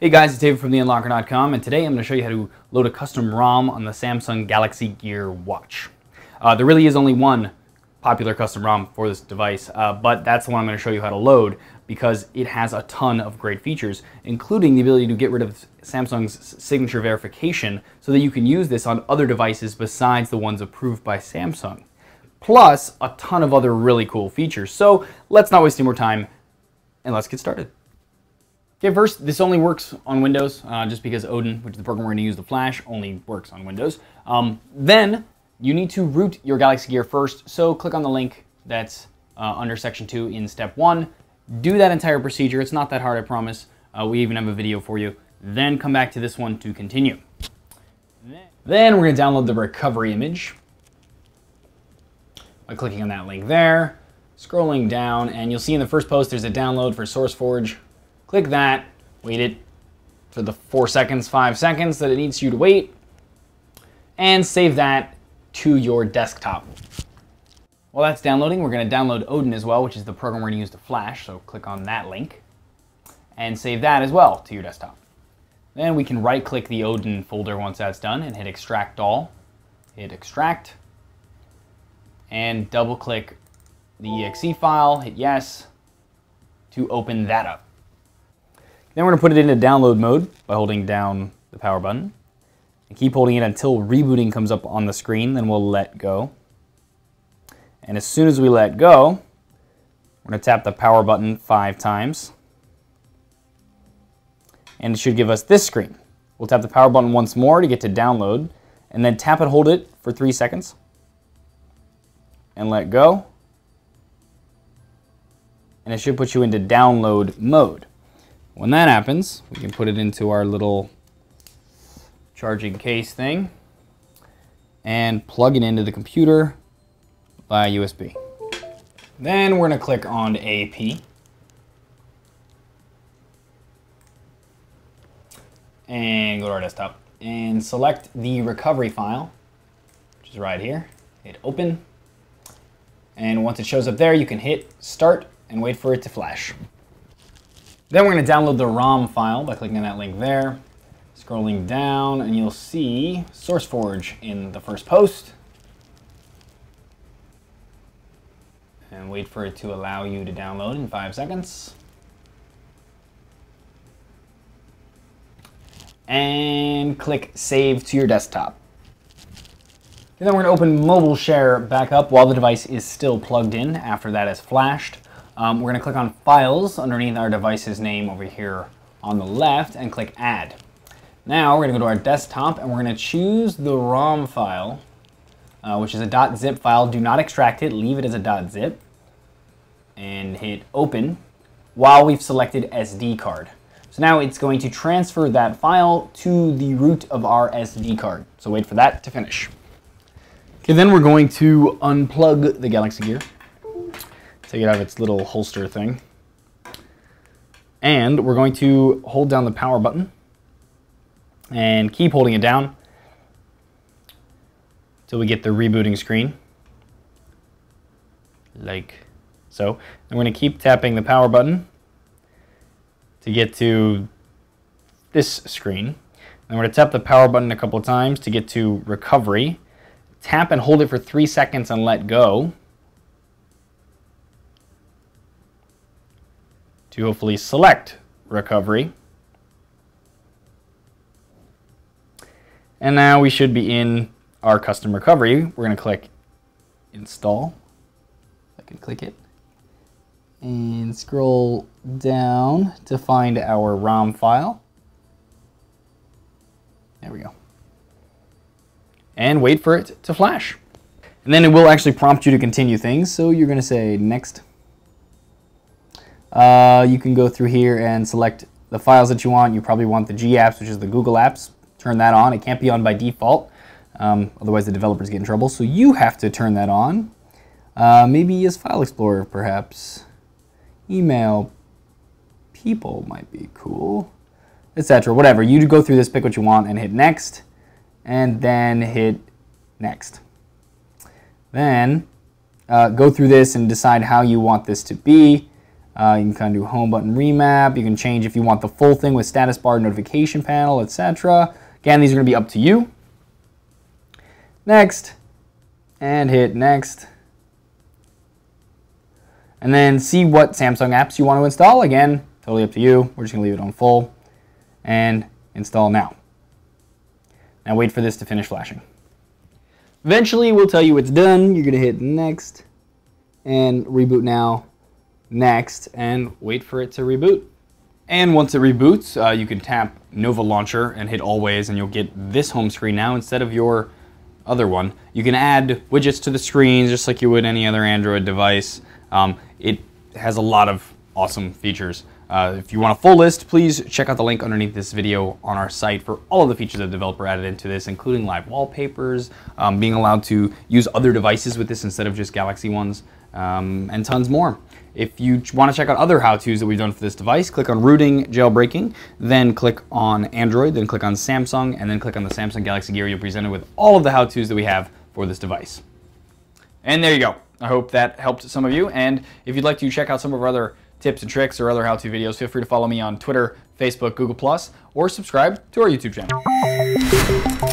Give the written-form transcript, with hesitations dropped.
Hey guys, it's David from theunlocker.com, and today I'm going to show you how to load a custom ROM on the Samsung Galaxy Gear Watch. There really is only one popular custom ROM for this device, but that's the one I'm going to show you how to load because it has a ton of great features, including the ability to get rid of Samsung's signature verification so that you can use this on other devices besides the ones approved by Samsung, plus a ton of other really cool features. So let's not waste any more time, and let's get started. Okay, first, this only works on Windows, just because Odin, which is the program we're going to use to flash, only works on Windows. Then you need to root your Galaxy Gear first, so click on the link that's under Section 2 in Step 1. Do that entire procedure. It's not that hard, I promise. We even have a video for you. Then come back to this one to continue. Then we're going to download the recovery image by clicking on that link there, scrolling down, and you'll see in the first post there's a download for SourceForge. Click that, wait it for the 5 seconds that it needs you to wait, and save that to your desktop. While that's downloading, we're going to download Odin as well, which is the program we're going to use to flash, so click on that link, and save that as well to your desktop. Then we can right-click the Odin folder once that's done and hit Extract All, hit Extract, and double-click the exe file, hit Yes, to open that up. Then we're going to put it into download mode by holding down the power button. And keep holding it until rebooting comes up on the screen, then we'll let go. And as soon as we let go, we're going to tap the power button 5 times. And it should give us this screen. We'll tap the power button once more to get to download, and then tap and hold it for 3 seconds. And let go. And it should put you into download mode. When that happens, we can put it into our little charging case thing and plug it into the computer via USB. Then we're going to click on AP and go to our desktop and select the recovery file, which is right here. Hit open, and once it shows up there, you can hit start and wait for it to flash. Then we're going to download the ROM file by clicking on that link there, scrolling down, and you'll see SourceForge in the first post. And wait for it to allow you to download in 5 seconds. And click Save to your desktop. And then we're going to open MobileShare back up while the device is still plugged in after that is flashed. We're going to click on Files underneath our device's name over here on the left and click Add. Now we're going to go to our desktop and we're going to choose the ROM file, which is a .zip file. Do not extract it. Leave it as a .zip. And hit Open while we've selected SD card. So now it's going to transfer that file to the root of our SD card. So wait for that to finish. Okay, then we're going to unplug the Galaxy Gear. Take it out of its little holster thing. And we're going to hold down the power button and keep holding it down till we get the rebooting screen, like so. I'm going to keep tapping the power button to get to this screen. I'm going to tap the power button a couple of times to get to recovery. Tap and hold it for 3 seconds and let go, to hopefully select recovery. And now we should be in our custom recovery. We're going to click install. I can click it and scroll down to find our ROM file. There we go. And wait for it to flash. And then it will actually prompt you to continue things. So you're going to say next. You can go through here and select the files that you want. You probably want the G apps, which is the Google apps. Turn that on. It can't be on by default. Otherwise the developers get in trouble. So you have to turn that on. Maybe as File Explorer, perhaps. Email people might be cool, etc. Whatever. You go through this, pick what you want, and hit next. And then hit next. Then go through this and decide how you want this to be. You can kind of do home button remap. You can change if you want the full thing with status bar, notification panel, etc. Again, these are going to be up to you. Next, and hit next. And then see what Samsung apps you want to install. Again, totally up to you. We're just going to leave it on full and install now. Now wait for this to finish flashing. Eventually, we'll tell you it's done. You're going to hit next and reboot now, next, and wait for it to reboot. And once it reboots, you can tap Nova Launcher and hit Always, and you'll get this home screen now instead of your other one. You can add widgets to the screen just like you would any other Android device. It has a lot of awesome features. If you want a full list, please check out the link underneath this video on our site for all of the features that the developer added into this, including live wallpapers, being allowed to use other devices with this instead of just Galaxy ones, and tons more. If you want to check out other how-tos that we've done for this device, click on Rooting, Jailbreaking, then click on Android, then click on Samsung, and then click on the Samsung Galaxy Gear. You're presented with all of the how-tos that we have for this device. And there you go. I hope that helped some of you, and if you'd like to check out some of our other tips and tricks or other how-to videos, feel free to follow me on Twitter, Facebook, Google+, or subscribe to our YouTube channel.